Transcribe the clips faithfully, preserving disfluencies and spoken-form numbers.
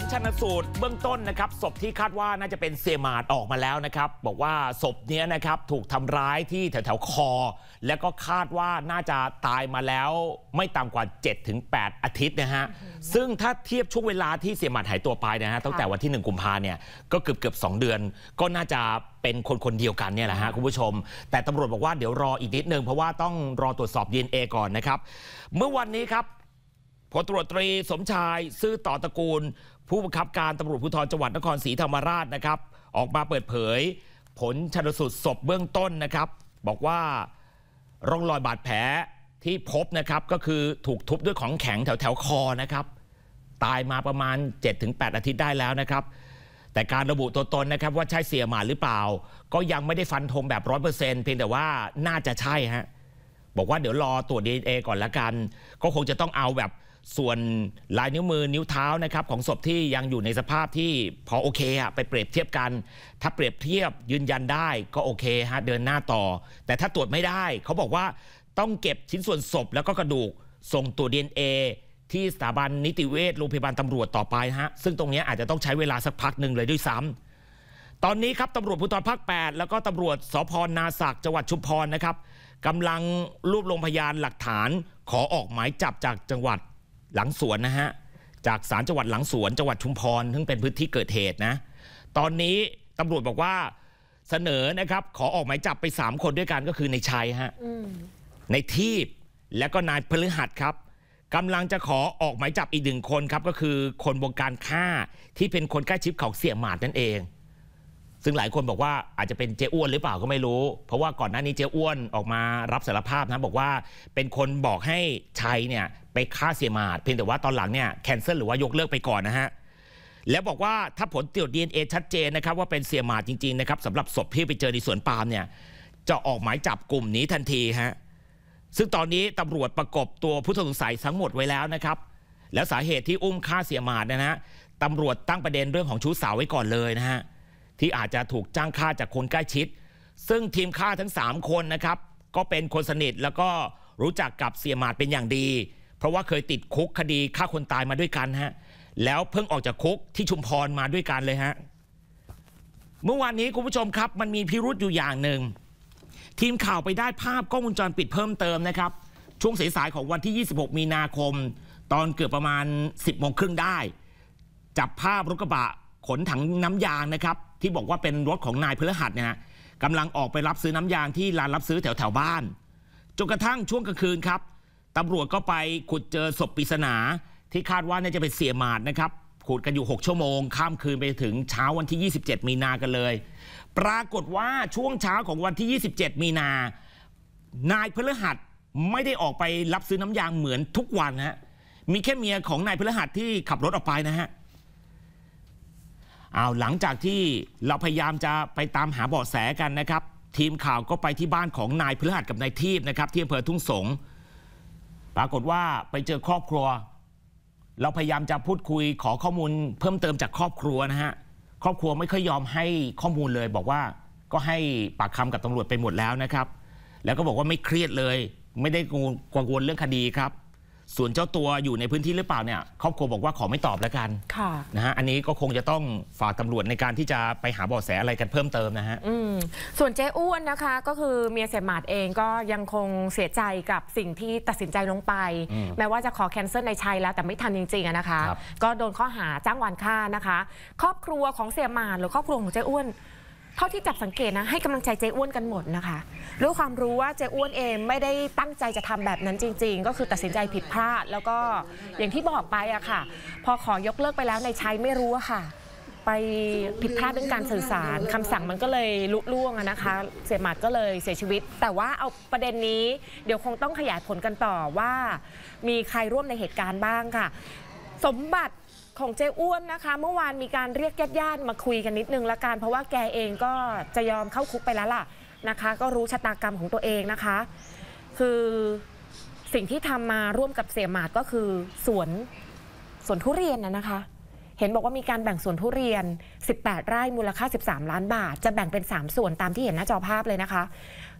ลชันสูตรเบื้องต้นนะครับศพที่คาดว่าน่าจะเป็นเสียหมาดออกมาแล้วนะครับบอกว่าศพนี้นะครับถูกทำร้ายที่แถวๆคอแล้วก็คาดว่าน่าจะตายมาแล้วไม่ต่ำกว่า เจ็ดถึงแปด อาทิตย์นะฮะ ซึ่งถ้าเทียบช่วงเวลาที่เสียหมาดหายตัวไปนะฮะตั้งแต่วันที่หนึ่งกุมภาพันธ์เนี่ยก็เกือบเกือบสองเดือนก็น่าจะเป็นคนคนเดียวกันเนี่ยแหละฮะคุณผู้ชมแต่ตำรวจบอกว่าเดี๋ยวรออีกนิดนึงเพราะว่าต้องรอตรวจสอบ ดี เอ็น เอ ก่อนนะครับเมื่อวันนี้ครับพลตำรวจตรีสมชายซื่อต่อตระกูลผู้บังคับการตำรวจภูธรจังหวัดนครศรีธรรมราชนะครับออกมาเปิดเผยผลชันสูตรศพเบื้องต้นนะครับบอกว่าร่องรอยบาดแผลที่พบนะครับก็คือถูกทุบด้วยของแข็งแถวแถวคอนะครับตายมาประมาณ เจ็ดถึงแปด อาทิตย์ได้แล้วนะครับแต่การระบุตัวตนนะครับว่าใช่เสียหมาหรือเปล่าก็ยังไม่ได้ฟันธงแบบ ร้อยเปอร์เซ็นต์ เพียงแต่ว่าน่าจะใช่ฮะบอกว่าเดี๋ยวรอตรวจ ดี เอ็น เอ ก่อนละกันก็คงจะต้องเอาแบบส่วนลายนิ้วมือนิ้วเท้านะครับของศพที่ยังอยู่ในสภาพที่พอโอเคอะไปเปรียบเทียบกันถ้าเปรียบเทียบยืนยันได้ก็โอเคฮะเดินหน้าต่อแต่ถ้าตรวจไม่ได้เขาบอกว่าต้องเก็บชิ้นส่วนศพแล้วก็กระดูกส่งตรวจ ดี เอ็น เอ ที่สถาบันนิติเวชโรงพยาบาลตำรวจต่อไปฮะซึ่งตรงนี้อาจจะต้องใช้เวลาสักพักหนึ่งเลยด้วยซ้ำตอนนี้ครับตำรวจภูธรภาคแปดแล้วก็ตำรวจสพนาสักจังหวัดชุมพรนะครับกำลังรวบรวมพยานหลักฐานขอออกหมายจับจากจังหวัดหลังสวนนะฮะจากศาลจังหวัดหลังสวนจังหวัดชุมพรซึ่งเป็นพื้นที่เกิดเหตุนะตอนนี้ตำรวจบอกว่าเสนอนะครับขอออกหมายจับไปสามคนด้วยกันก็คือในชัยฮะในทีบและก็นายพฤหัสครับกำลังจะขอออกหมายจับอีกหนึ่งคนครับก็คือคนวงการฆ่าที่เป็นคนใกล้ชิดของเสี่ยหมาดนั่นเองซึ่งหลายคนบอกว่าอาจจะเป็นเจ้อ้วนหรือเปล่าก็ไม่รู้เพราะว่าก่อนหน้านี้เจ้อ้วนออกมารับสารภาพนะบอกว่าเป็นคนบอกให้ชัยเนี่ยไปฆ่าเสียหมาดเพียงแต่ว่าตอนหลังเนี่ยแคนเซิลหรือว่ายกเลิกไปก่อนนะฮะแล้วบอกว่าถ้าผลตรวจ ดี เอ็น เอ ชัดเจนนะครับว่าเป็นเสียหมาดจริงๆนะครับสำหรับศพที่ไปเจอในสวนปาล์มเนี่ยจะออกหมายจับกลุ่มนี้ทันทีฮะซึ่งตอนนี้ตำรวจประกบตัวผู้ต้องสงสัยทั้งหมดไว้แล้วนะครับแล้วสาเหตุที่อุ้มฆ่าเสียหมาดนะฮะตำรวจตั้งประเด็นเรื่องของชู้สาวไว้ก่อนเลยนะฮะที่อาจจะถูกจ้างฆ่าจากคนใกล้ชิดซึ่งทีมฆ่าทั้งสามคนนะครับก็เป็นคนสนิทแล้วก็รู้จักกับเสียหมาดเป็นอย่างดีเพราะว่าเคยติดคุกคดีฆ่าคนตายมาด้วยกันฮะแล้วเพิ่งออกจากคุกที่ชุมพรมาด้วยกันเลยฮะเมื่อวานนี้คุณผู้ชมครับมันมีพิรุธอยู่อย่างหนึ่งทีมข่าวไปได้ภาพกล้องวงจรปิดเพิ่มเติมนะครับช่วงสายๆของวันที่ยี่สิบหกมีนาคมตอนเกือบประมาณสิบโมงครึ่งได้จับภาพรถกระบะขนถังน้ำยางนะครับที่บอกว่าเป็นรถของนายพฤหัสเนี่ยฮะกำลังออกไปรับซื้อน้ำยางที่ร้านรับซื้อแถวแถวบ้านจนกระทั่งช่วงกลางคืนครับตำรวจก็ไปขุดเจอศพปริศนาที่คาดว่าน่าจะเป็นเสียหมาดนะครับขุดกันอยู่หกชั่วโมงข้ามคืนไปถึงเช้าวันที่ยี่สิบเจ็ดมีนากันเลยปรากฏว่าช่วงเช้าของวันที่ยี่สิบเจ็ดมีนานายพฤหัสไม่ได้ออกไปรับซื้อน้ำยางเหมือนทุกวันฮะมีแค่เมียของนายพฤหัสที่ขับรถออกไปนะฮะเอาหลังจากที่เราพยายามจะไปตามหาเบาะแสกันนะครับทีมข่าวก็ไปที่บ้านของนายพฤหัสกับนายทีพนะครับที่อำเภอทุ่งสงปรากฏว่าไปเจอครอบครัวเราพยายามจะพูดคุยขอข้อมูลเพิ่มเติมจากครอบครัวนะฮะครอบครัวไม่ค่อยยอมให้ข้อมูลเลยบอกว่าก็ให้ปากคำกับตำรวจไปหมดแล้วนะครับแล้วก็บอกว่าไม่เครียดเลยไม่ได้กังวลเรื่องคดีครับส่วนเจ้าตัวอยู่ในพื้นที่หรือเปล่าเนี่ยครอบครัวบอกว่าขอไม่ตอบแล้วกันนะฮะอันนี้ก็คงจะต้องฝากตำรวจในการที่จะไปหาเบาะแสอะไรกันเพิ่มเติมนะฮะส่วนเจ้อ้วนนะคะก็คือเมียเสียหมาดเองก็ยังคงเสียใจกับสิ่งที่ตัดสินใจลงไปแม้ว่าจะขอแคนเซิลในชัยแล้วแต่ไม่ทันจริงๆนะคะก็โดนข้อหาจ้างวานฆ่านะคะครอบครัวของเสียหมาดหรือครอบครัวของเจ้อ้วนเท่าที่จับสังเกตนะให้กำลังใจเจ้อ้วนกันหมดนะคะด้วยความรู้ว่าเจ้อ้วนเองไม่ได้ตั้งใจจะทำแบบนั้นจริงๆก็คือตัดสินใจผิดพลาดแล้วก็อย่างที่บอกไปอะค่ะพอขอยกเลิกไปแล้วในชัยไม่รู้อะค่ะไปผิดพลาดเรื่องการสื่อสารคำสั่งมันก็เลยลุล่วงนะคะเสียหมาดก็เลยเสียชีวิตแต่ว่าเอาประเด็นนี้เดี๋ยวคงต้องขยายผลกันต่อว่ามีใครร่วมในเหตุการณ์บ้างค่ะสมบัติของเจ้อ้วนนะคะเมื่อวานมีการเรียกญาติๆมาคุยกันนิดนึงละกันเพราะว่าแกเองก็จะยอมเข้าคุกไปแล้วล่ะนะคะก็รู้ชะตากรรมของตัวเองนะคะคือสิ่งที่ทำมาร่วมกับเสี่ยหมาดก็คือสวนสวนทุเรียนนะนะคะเห็นบอกว่ามีการแบ่งสวนทุเรียนสิบแปดไร่มูลค่าสิบสามล้านบาทจะแบ่งเป็นสามส่วนตามที่เห็นหน้าจอภาพเลยนะคะ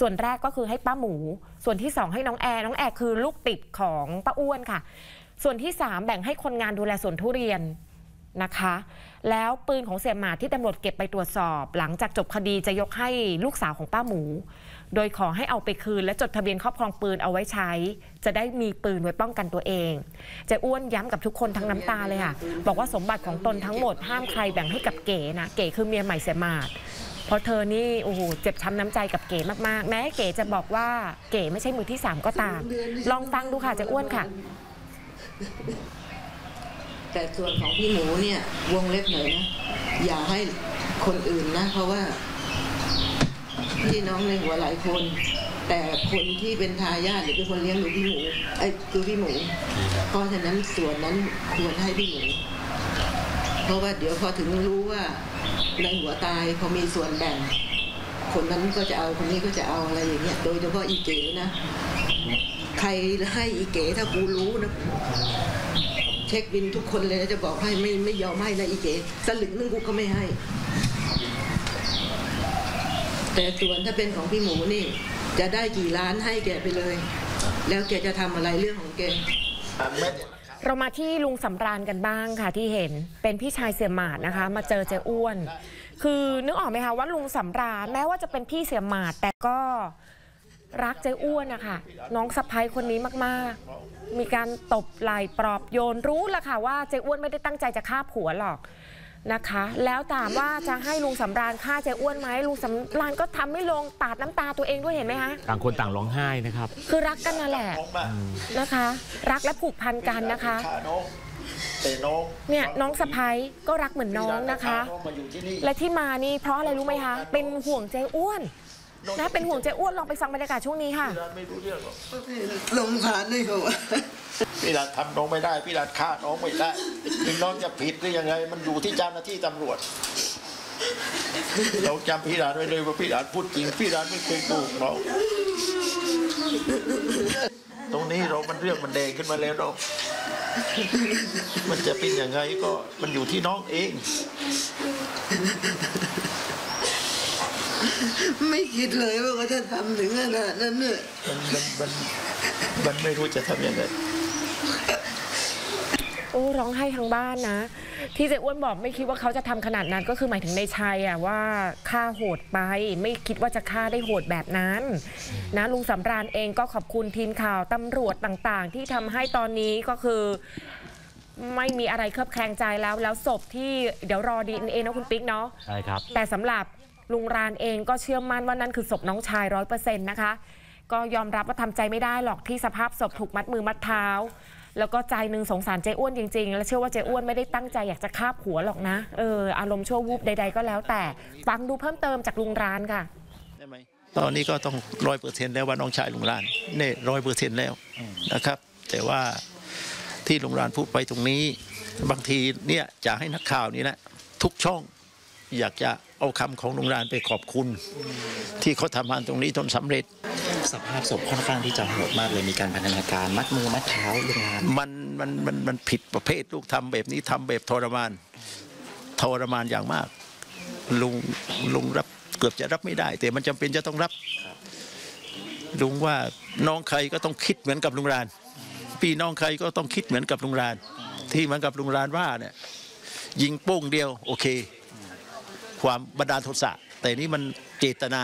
ส่วนแรกก็คือให้ป้าหมูส่วนที่สองให้น้องแอร์น้องแอร์คือลูกติดของป้าอ้วนค่ะส่วนที่สามแบ่งให้คนงานดูแลสวนทุเรียน นะคะแล้วปืนของเสี่ยหมาดที่ตำรวจเก็บไปตรวจสอบหลังจากจบคดีจะยกให้ลูกสาวของป้าหมูโดยขอให้เอาไปคืนและจดทะเบียนครอบครองปืนเอาไว้ใช้จะได้มีปืนไว้ป้องกันตัวเองเจ๊อ้วนย้ำกับทุกคนทั้งน้ำตาเลยค่ะบอกว่าสมบัติของตนทั้งหมดห้ามใครแบ่งให้กับเก๋นะเก๋คือเมียใหม่เสี่ยหมาดเพราะเธอนี่โอ้โหเจ็บช้ำน้ำใจกับเก๋มากๆแม้เก๋จะบอกว่าเก๋ไม่ใช่มือที่สามก็ตามลองฟังดูค่ะเจ๊อ้วนค่ะแต่ส่วนของพี่หมูเนี่ยวงเล็บหน่อยนะอย่าให้คนอื่นนะเพราะว่าพี่น้องในหัวหลายคนแต่คนที่เป็นทายาทหรือเป็นคนเลี้ยงดูพี่หมูไอ้คือพี่หมูเพราะฉะนั้นส่วนนั้นควรให้พี่หมูเพราะว่าเดี๋ยวพอถึงรู้ว่าในหัวตายพอมีส่วนแบ่งคนนั้นก็จะเอาคนนี้ก็จะเอาอะไรอย่างเงี้ยโดยเฉพาะอีเก๋นะใครให้อีเก๋ถ้ากูรู้นะเช็คบินทุกคนเลยจะบอกให้ไม่ไม่ยอมให้นะอีเก๋สลึงนึงกูก็ไม่ให้แต่ส่วนถ้าเป็นของพี่หมูนี่จะได้กี่ล้านให้แกไปเลยแล้วแกจะทำอะไรเรื่องของแกเรามาที่ลุงสำราญกันบ้างค่ะที่เห็นเป็นพี่ชายเสี่ยหมาดนะคะมาเจอเจ๊อ้วนคือนึกออกไหมคะว่าลุงสำราญแม้ว่าจะเป็นพี่เสี่ยหมาดแต่ก็รักเจ๊อ้วนนะคะน้องสะใภ้คนนี้มากๆมีการตบไหล่ปลอบโยนรู้ละค่ะว่าเจ๊อ้วนไม่ได้ตั้งใจจะฆ่าผัวหรอกนะคะแล้วถามว่าจะให้ลุงสำราญฆ่าเจ๊อ้วนไหมลุงสำราญก็ทำไม่ลงปาดน้ำตาตัวเองด้วยเห็นไหมคะต่างคนต่างร้องไห้นะครับคือรักกันนั่นแหละนะคะรักและผูกพันกันนะคะเนี่ยน้องสะใภ้ก็รักเหมือนน้องนะคะและที่มานี่เพราะอะไรรู้ไหมคะเป็นห่วงเจ๊อ้วนนะเป็นห่วงเจ๊อ้วนลองไปฟังบรรยากาศช่วงนี้ค่ะไม่รู้เรื่องหรอกพี่ลงสารเลยเหรอพี่รัฐทำน้องไม่ได้พี่รัฐฆ่าน้องไม่ได้พี่น้องจะผิดหรือยังไงมันอยู่ที่เจ้าหน้าที่ตำรวจเราจำพี่รัฐไว้เลยว่าพี่รัฐพูดจริงพี่รัฐไม่เคยโกงเราตรงนี้เรามันเรื่องมันแดงขึ้นมาแล้วเรามันจะเป็นยังไงก็มันอยู่ที่น้องเองไม่คิดเลยว่าเขาจะทำถึงขนาดนั้นเนี่ยมันมันไม่รู้จะทำยังไงโอ้ร้องไห้ทางบ้านนะที่เจ๊อ้วนบอกไม่คิดว่าเขาจะทำขนาดนั้นก็คือหมายถึงในชัยอะว่าฆ่าโหดไปไม่คิดว่าจะฆ่าได้โหดแบบนั้นนะลุงสำราญเองก็ขอบคุณทีมข่าวตำรวจต่างๆที่ทำให้ตอนนี้ก็คือไม่มีอะไรเคลือบแคลงใจแล้วแล้วศพที่เดี๋ยวรอดีเอ็นเอนะคุณปิ๊กเนาะใช่ครับแต่สำหรับลุงรานเองก็เชื่อมั่นว่านั่นคือศพน้องชายร้อยเปอร์เซ็นต์นะคะก็ยอมรับว่าทำใจไม่ได้หรอกที่สภาพศพถูกมัดมือมัดเท้าแล้วก็ใจหนึ่งสงสารเจ๊อ้วนจริงๆและเชื่อว่าเจ๊อ้วนไม่ได้ตั้งใจอยากจะฆ่าผัวหรอกนะเอออารมณ์ชั่ววูบใดๆก็แล้วแต่ฟังดูเพิ่มเติมจากลุงรานค่ะได้ไหมตอนนี้ก็ต้องร้อยเปอร์เซ็นต์แล้วว่าน้องชายลุงรานเนี่ยร้อยเปอร์เซ็นต์แล้วนะครับแต่ว่าที่ลุงรานพูดไปตรงนี้บางทีเนี่ยจะให้นักข่าวนี้นะทุกช่องอยากจะเอาคำของลุงรานไปขอบคุณที่เขาทำงานตรงนี้จนสำเร็จสภาพศพค่อนข้างที่จะโหดมากเลยมีการพันธนาการมัดมือมัดเท้าลุงรานมันมันมันมันผิดประเภทลูกทำแบบนี้ทำแบบทรมานทรมานอย่างมากลุงลุงรับเกือบจะรับไม่ได้แต่มันจำเป็นจะต้องรับลุงว่าน้องใครก็ต้องคิดเหมือนกับลุงรานพี่น้องใครก็ต้องคิดเหมือนกับลุงรานที่เหมือนกับลุงรานว่าเนี่ยยิงโป้งเดียวโอเคความบันดาลโทสะแต่นี่มันเจตนา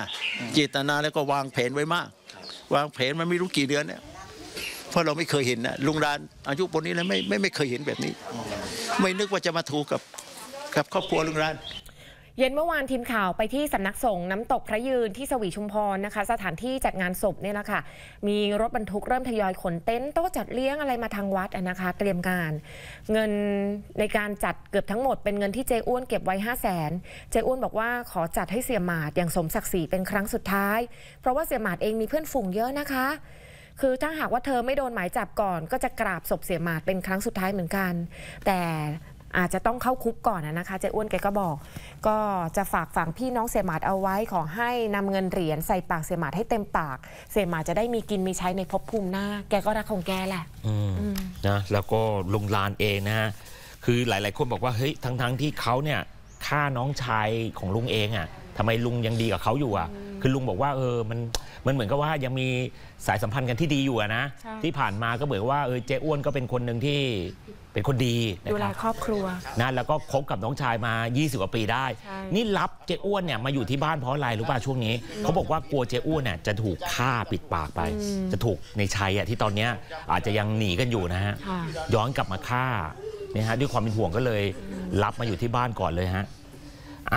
เจตนาแล้วก็วางแผนไว้มากวางแผนมันไม่รู้กี่เดือนเนี่ยเพราะเราไม่เคยเห็นนะลุงรานอายุปนนี้แล้วไม่ไม่ไม่เคยเห็นแบบนี้ไม่นึกว่าจะมาถูกกับกับครอบครัวลุงรานเย็นเมื่อวานทีมข่าวไปที่สำนักสงฆ์น้ำตกพระยืนที่สวีชุมพรนะคะสถานที่จัดงานศพเนี่ยแหละค่ะมีรถบรรทุกเริ่มทยอยขนเต็นท์โต๊ะจัดเลี้ยงอะไรมาทางวัดนะคะเตรียมการเงินในการจัดเกือบทั้งหมดเป็นเงินที่เจ๊อ้วนเก็บไว้ ห้าแสน เจ๊อ้วนบอกว่าขอจัดให้เสี่ยหมาดอย่างสมศักดิ์ศรีเป็นครั้งสุดท้ายเพราะว่าเสี่ยหมาดเองมีเพื่อนฝูงเยอะนะคะคือถ้าหากว่าเธอไม่โดนหมายจับก่อนก็จะกราบศพเสี่ยหมาดเป็นครั้งสุดท้ายเหมือนกันแต่อาจจะต้องเข้าคุกก่อนนะคะเจ๊อ้วนแกก็บอกก็จะฝากฝังพี่น้องเสี่ยหมาดเอาไว้ขอให้นำเงินเหรียญใส่ปากเสี่ยหมาดให้เต็มปากเสี่ยหมาดจะได้มีกินมีใช้ในภพภูมิหน้าแกก็รักของแกแหละนะแล้วก็ลุงรานเองนะฮะคือหลายๆคนบอกว่าเฮ้ยทั้งๆที่เขาเนี่ยฆ่าน้องชายของลุงเองอ่ะทำไมลุงยังดีกับเขาอยู่อ่ะคือลุงบอกว่าเออมันมันเหมือนกับว่ายังมีสายสัมพันธ์กันที่ดีอยู่นะที่ผ่านมาก็เหมือนว่าเออเจ๊อ้วนก็เป็นคนหนึ่งที่ เป็นคนดีดูแลครอบครัวนะแล้วก็คบกับน้องชายมายี่สิบกว่าปีได้นี่รับเจ้อ้วนเนี่ยมาอยู่ที่บ้านเพราะอะไรรู้ป่ะช่วงนี้เขาบอกว่ากลัวเจ้อ้วนเนี่ยจะถูกฆ่าปิดปากไปจะถูกในชัยอ่ะที่ตอนเนี้ยอาจจะยังหนีกันอยู่นะฮะย้อนกลับมาฆ่าเนี่ยฮะด้วยความเป็นห่วงก็เลยรับมาอยู่ที่บ้านก่อนเลยฮะ